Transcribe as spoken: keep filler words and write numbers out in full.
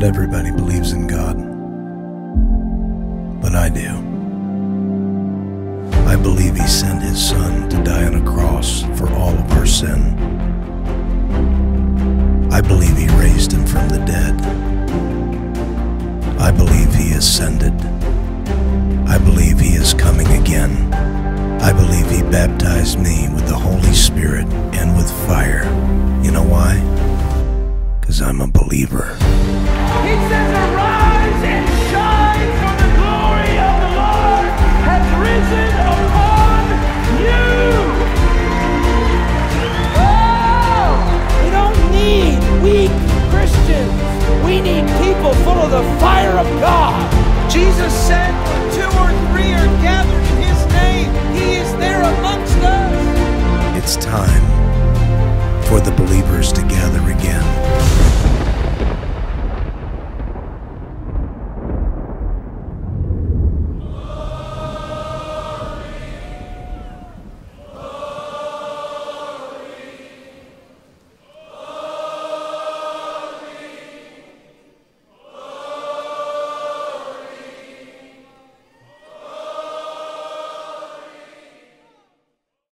Not everybody believes in God, but I do. I believe He sent His Son to die on a cross for all of our sin. I believe He raised Him from the dead. I believe He ascended. I believe He is coming again. I believe He baptized me with the Holy Spirit and with fire. You know why? Because I'm a believer. He says, "Arise and shine, for the glory of the Lord has risen upon you." Oh, we don't need weak Christians. We need people full of the fire of God. Jesus said, "When two or three are gathered in His name, He is there amongst us." It's time for the believers to gather again.